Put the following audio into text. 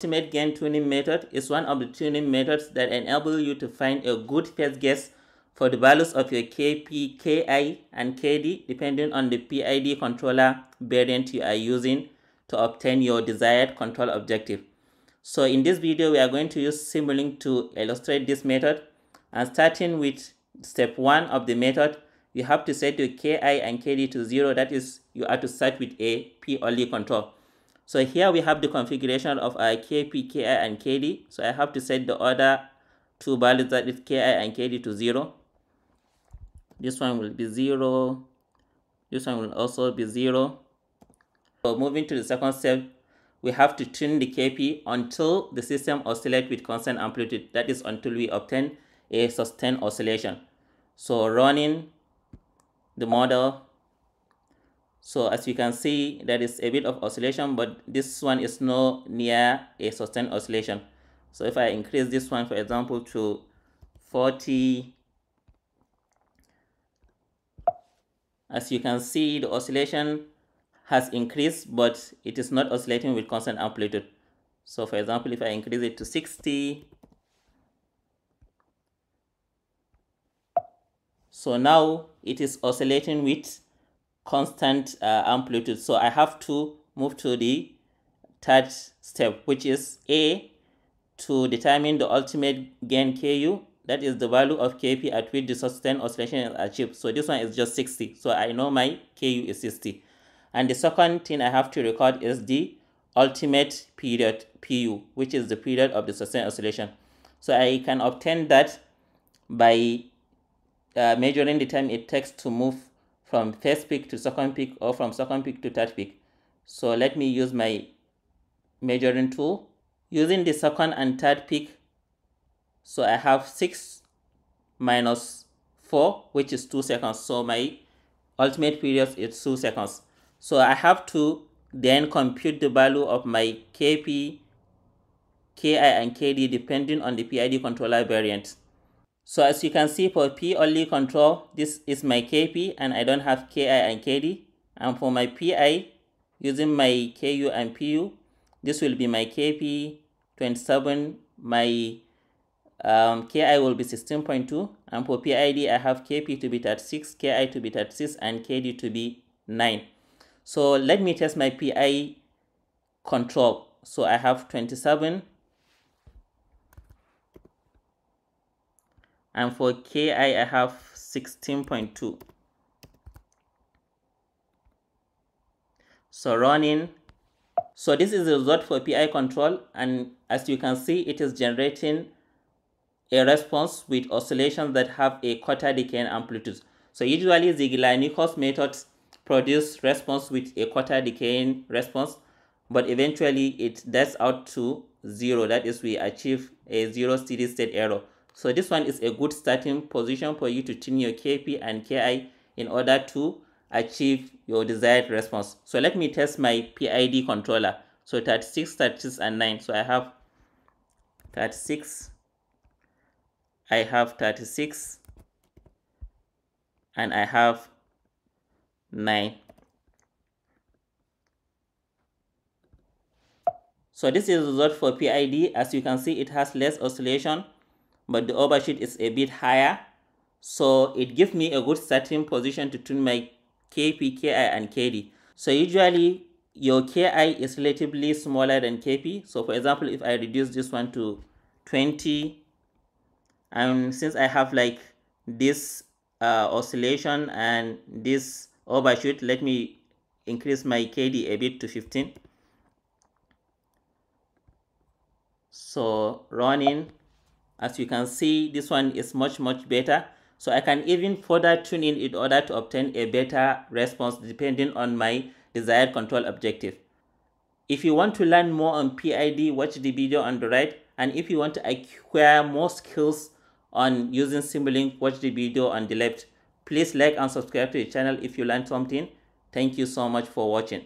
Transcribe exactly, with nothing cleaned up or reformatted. Ultimate gain tuning method is one of the tuning methods that enable you to find a good first guess for the values of your K P, K I, and K D depending on the P I D controller variant you are using to obtain your desired control objective. So in this video, we are going to use Simulink to illustrate this method. And starting with step one of the method, you have to set your K I and K D to zero. That is, you are to start with a P-only control. So here we have the configuration of our K P, K I, and K D. So I have to set the other two values, that is K I and K D, to zero. This one will be zero. This one will also be zero. So moving to the second step, we have to tune the K P until the system oscillates with constant amplitude. That is until we obtain a sustained oscillation. So running the model. So as you can see, there is a bit of oscillation, but this one is no near a sustained oscillation. So if I increase this one, for example, to forty, as you can see, the oscillation has increased, but it is not oscillating with constant amplitude. So for example, if I increase it to sixty, so now it is oscillating with constant uh, amplitude. So I have to move to the third step, which is A, to determine the ultimate gain K U. That is the value of K P at which the sustained oscillation is achieved. So this one is just sixty. So I know my K U is sixty. And the second thing I have to record is the ultimate period, P U, which is the period of the sustained oscillation. So I can obtain that by uh, measuring the time it takes to move from first peak to second peak, or from second peak to third peak. So let me use my measuring tool. Using the second and third peak, so I have six minus four, which is two seconds. So my ultimate period is two seconds. So I have to then compute the value of my K P, K I, and K D depending on the P I D controller variant. So as you can see, for P only control, this is my K P and I don't have K I and K D. And for my P I, using my K U and P U, this will be my K P twenty-seven, my um K I will be sixteen point two, and for P I D I have K P to be thirty-six, K I to be thirty-six, and K D to be nine. So let me test my P I control. So I have twenty-seven, and for K I I have sixteen point two. So running. So this is the result for P I control, and as you can see, it is generating a response with oscillations that have a quarter decaying amplitude. So usually Ziegler-Nichols methods produce response with a quarter decaying response, but eventually it deaths out to zero. That is, we achieve a zero steady state error. So this one is a good starting position for you to tune your K P and K I in order to achieve your desired response. So let me test my P I D controller. So thirty-six, thirty-six, and nine. So I have thirty-six. I have thirty-six, and I have nine. So this is the result for P I D. As you can see, it has less oscillation, but the overshoot is a bit higher. So it gives me a good starting position to tune my K P, K I, and K D. So usually your K I is relatively smaller than K P. So for example, if I reduce this one to twenty, and since I have like this uh, oscillation and this overshoot, let me increase my K D a bit to fifteen. So running, as you can see, this one is much much better. So I can even further tune in in order to obtain a better response depending on my desired control objective. If you want to learn more on P I D, watch the video on the right. And if you want to acquire more skills on using Simulink, watch the video on the left. Please like and subscribe to the channel if you learned something. Thank you so much for watching.